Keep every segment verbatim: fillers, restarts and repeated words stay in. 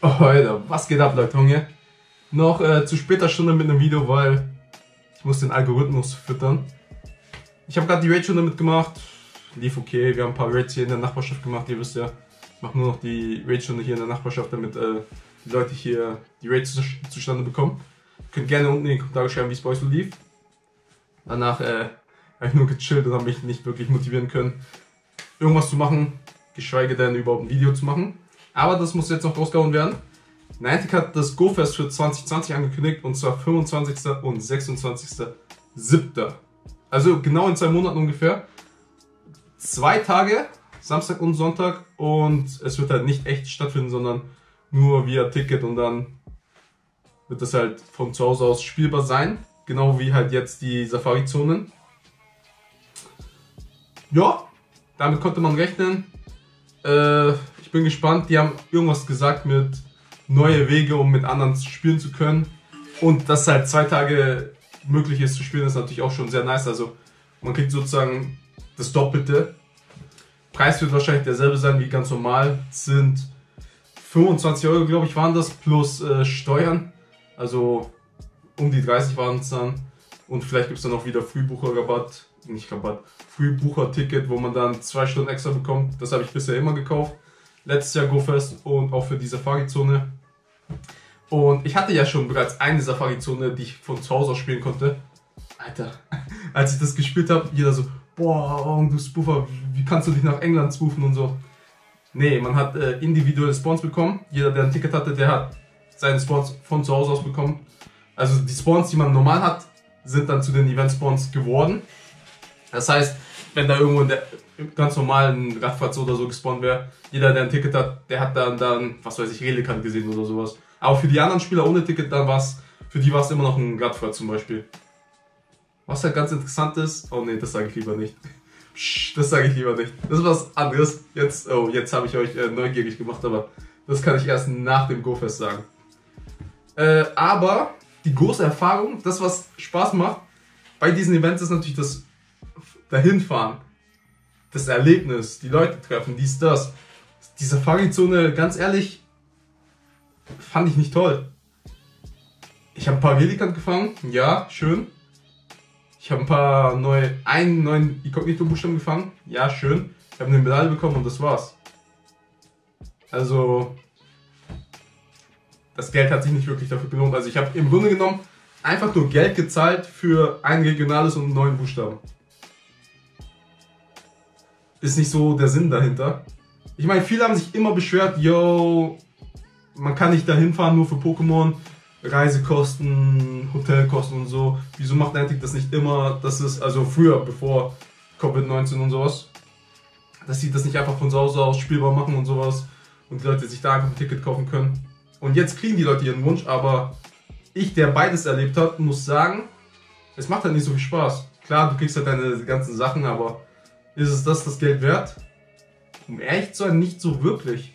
Alter, was geht ab, Leute, Junge? Noch äh, zu später Stunde mit einem Video, weil ich muss den Algorithmus füttern. Ich habe gerade die Raid-Stunde mitgemacht, lief okay, wir haben ein paar Raids hier in der Nachbarschaft gemacht, ihr wisst ja, ich mache nur noch die Raid-Stunde hier in der Nachbarschaft, damit äh, die Leute hier die Raids zustande bekommen. Ihr könnt gerne unten in die Kommentare schreiben, wie es bei euch so lief. Danach äh, habe ich nur gechillt und habe mich nicht wirklich motivieren können, irgendwas zu machen, geschweige denn überhaupt ein Video zu machen. Aber das muss jetzt noch rausgehauen werden. Niantic hat das GoFest für zwanzig zwanzig angekündigt, und zwar fünfundzwanzigsten und sechsundzwanzigsten siebten Also genau in zwei Monaten ungefähr. Zwei Tage, Samstag und Sonntag, und es wird halt nicht echt stattfinden, sondern nur via Ticket, und dann wird das halt von zu Hause aus spielbar sein. Genau wie halt jetzt die Safari-Zonen. Ja, damit konnte man rechnen. Äh, ich bin gespannt, die haben irgendwas gesagt mit neue Wege, um mit anderen spielen zu können. Und dass halt zwei Tage möglich ist zu spielen, ist natürlich auch schon sehr nice. Also man kriegt sozusagen das Doppelte. Preis wird wahrscheinlich derselbe sein wie ganz normal. Sind fünfundzwanzig Euro, glaube ich, waren das, plus äh, Steuern. Also um die dreißig waren es dann. Und vielleicht gibt es dann auch wieder Frühbucher-Rabatt. Nicht Rabatt, Frühbucher-Ticket, wo man dann zwei Stunden extra bekommt. Das habe ich bisher immer gekauft. Letztes Jahr GoFest und auch für die Safari-Zone. Und ich hatte ja schon bereits eine Safari-Zone, die ich von zu Hause aus spielen konnte. Alter, als ich das gespielt habe, jeder so, boah, du Spoofer, wie kannst du dich nach England spoofen und so. Nee, man hat äh, individuelle Spawns bekommen. Jeder, der ein Ticket hatte, der hat seine Spawns von zu Hause aus bekommen. Also die Spawns, die man normal hat, sind dann zu den Event-Spawns geworden. Das heißt, wenn da irgendwo in der ganz normalen Radfratze oder so gespawnt wäre, jeder, der ein Ticket hat, der hat dann, dann was weiß ich, Relicanth gesehen oder sowas. Aber für die anderen Spieler ohne Ticket, dann war's, für die war es immer noch ein Radfahrt zum Beispiel. Was halt ganz interessant ist, oh ne, das sage ich lieber nicht. Psch, das sage ich lieber nicht. Das ist was anderes. Jetzt, oh, jetzt habe ich euch äh, neugierig gemacht, aber das kann ich erst nach dem GoFest sagen. Äh, aber die große Erfahrung, das was Spaß macht bei diesen Events, ist natürlich das Dahinfahren, das Erlebnis, die Leute treffen, dies, das. Die Safari-Zone, ganz ehrlich, fand ich nicht toll. Ich habe ein paar Relicanth gefangen, ja, schön. Ich habe ein paar neue, einen neuen Inkognito-Buchstaben gefangen, ja, schön. Ich habe eine Medaille bekommen und das war's. Also, das Geld hat sich nicht wirklich dafür gelohnt. Also ich habe im Grunde genommen einfach nur Geld gezahlt für ein regionales und einen neuen Buchstaben. Ist nicht so der Sinn dahinter. Ich meine, viele haben sich immer beschwert, yo, man kann nicht dahin fahren nur für Pokémon, Reisekosten, Hotelkosten und so. Wieso macht Niantic das nicht immer? Das ist also früher, bevor Covid neunzehn und sowas, dass sie das nicht einfach von zu Hause aus spielbar machen und sowas und die Leute sich da einfach ein Ticket kaufen können. Und jetzt kriegen die Leute ihren Wunsch, aber ich, der beides erlebt hat, muss sagen, es macht halt nicht so viel Spaß. Klar, du kriegst halt deine ganzen Sachen, aber ist es das das Geld wert? Um ehrlich zu sein, nicht so wirklich.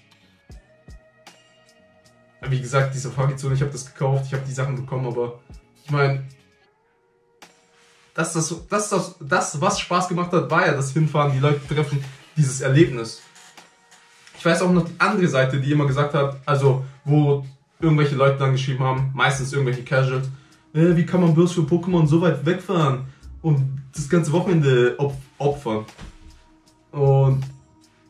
Wie gesagt, die Safari-Zone, ich habe das gekauft, ich habe die Sachen bekommen, aber ich meine, das, das, das, das, das, was Spaß gemacht hat, war ja das Hinfahren, die Leute treffen, dieses Erlebnis. Ich weiß auch noch die andere Seite, die immer gesagt hat, also wo irgendwelche Leute dann geschrieben haben, meistens irgendwelche Casuals, äh, wie kann man bloß für Pokémon so weit wegfahren und das ganze Wochenende op opfern. Und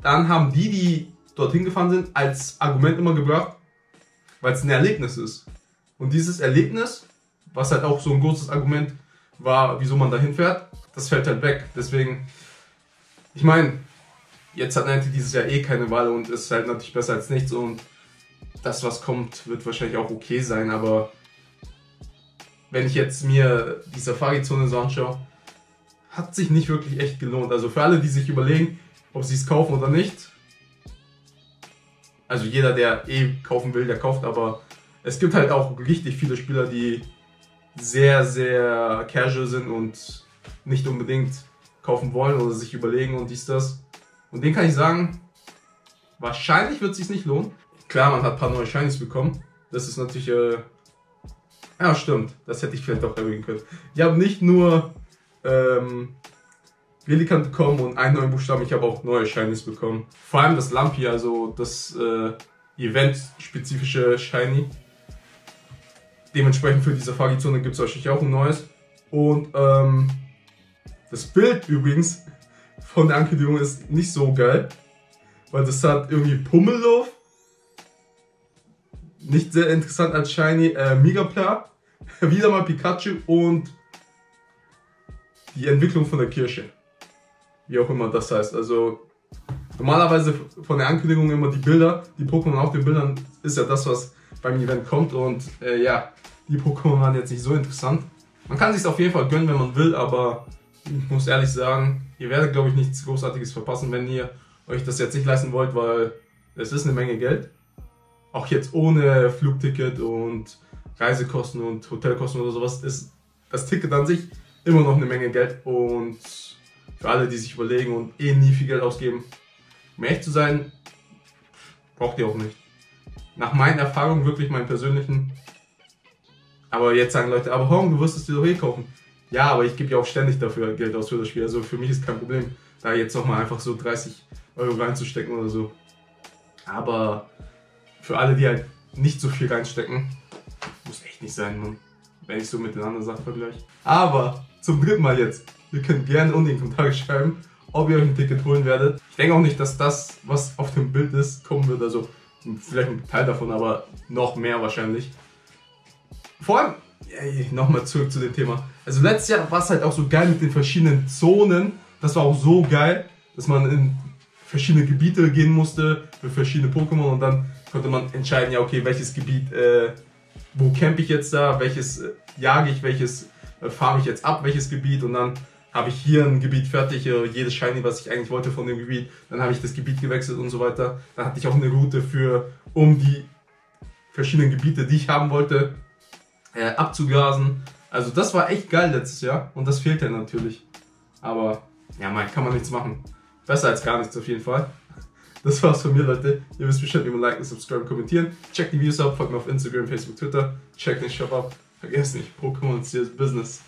dann haben die, die dorthin gefahren sind, als Argument immer gebracht, weil es ein Erlebnis ist. Und dieses Erlebnis, was halt auch so ein großes Argument war, wieso man dahin fährt, das fällt halt weg. Deswegen, ich meine, jetzt hat Niantic dieses Jahr eh keine Wahl und ist halt natürlich besser als nichts. Und das, was kommt, wird wahrscheinlich auch okay sein. Aber wenn ich jetzt mir die Safari-Zone so anschaue, hat sich nicht wirklich echt gelohnt. Also für alle, die sich überlegen, ob sie es kaufen oder nicht. Also jeder, der eh kaufen will, der kauft, aber es gibt halt auch richtig viele Spieler, die sehr, sehr casual sind und nicht unbedingt kaufen wollen oder sich überlegen und dies, das. Und denen kann ich sagen, wahrscheinlich wird es sich nicht lohnen. Klar, man hat ein paar neue Shinies bekommen. Das ist natürlich, äh ja stimmt, das hätte ich vielleicht auch erwähnen können. Ich habe nicht nur ähm, Relicanth bekommen und einen neuen Buchstaben, ich habe auch neue Shinies bekommen. Vor allem das Lampi, also das äh, eventspezifische Shiny. Dementsprechend für die Safari-Zone gibt es wahrscheinlich auch ein neues. Und ähm, das Bild übrigens von der Ankündigung ist nicht so geil, weil das hat irgendwie Pummellauf, nicht sehr interessant als Shiny, äh, Megaplar, wieder mal Pikachu und die Entwicklung von der Kirsche, wie auch immer das heißt. Also normalerweise von der Ankündigung immer die Bilder, die Pokémon auf den Bildern ist ja das, was beim Event kommt, und äh, ja, die Pokémon waren jetzt nicht so interessant. Man kann sich auf jeden Fall gönnen, wenn man will, aber ich muss ehrlich sagen, ihr werdet glaube ich nichts Großartiges verpassen, wenn ihr euch das jetzt nicht leisten wollt, weil es ist eine Menge Geld. Auch jetzt ohne Flugticket und Reisekosten und Hotelkosten oder sowas ist das Ticket an sich immer noch eine Menge Geld, und für alle, die sich überlegen und eh nie viel Geld ausgeben, um ehrlich zu sein, braucht ihr auch nicht. Nach meinen Erfahrungen, wirklich meinen persönlichen. Aber jetzt sagen Leute, aber Horn, du wirst es dir doch eh kaufen. Ja, aber ich gebe ja auch ständig dafür Geld aus für das Spiel, also für mich ist kein Problem, da jetzt nochmal einfach so dreißig Euro reinzustecken oder so. Aber für alle, die halt nicht so viel reinstecken, muss echt nicht sein, Mann, wenn ich so mit den anderen Sachen vergleiche. Aber zum dritten Mal jetzt, ihr könnt gerne unten in die Kommentare schreiben, ob ihr euch ein Ticket holen werdet. Ich denke auch nicht, dass das, was auf dem Bild ist, kommen wird, also vielleicht ein Teil davon, aber noch mehr wahrscheinlich. Vor allem, nochmal zurück zu dem Thema, also letztes Jahr war es halt auch so geil mit den verschiedenen Zonen, das war auch so geil, dass man in verschiedene Gebiete gehen musste, für verschiedene Pokémon, und dann konnte man entscheiden, ja okay, welches Gebiet, äh, wo campe ich jetzt da, welches äh, jage ich, welches äh, farme ich jetzt ab, welches Gebiet, und dann habe ich hier ein Gebiet fertig, äh, jedes Shiny, was ich eigentlich wollte von dem Gebiet, dann habe ich das Gebiet gewechselt und so weiter, dann hatte ich auch eine Route für, um die verschiedenen Gebiete, die ich haben wollte, äh, abzugrasen. Also das war echt geil letztes Jahr, und das fehlt ja natürlich, aber ja, man kann man nichts machen, besser als gar nichts auf jeden Fall. Das war's von mir, Leute. Ihr wisst Bescheid, wie man liken, subscriben, kommentieren. Checkt die Videos ab, folgt mir auf Instagram, Facebook, Twitter. Checkt den Shop ab. Vergesst nicht, Pokémon ist Business.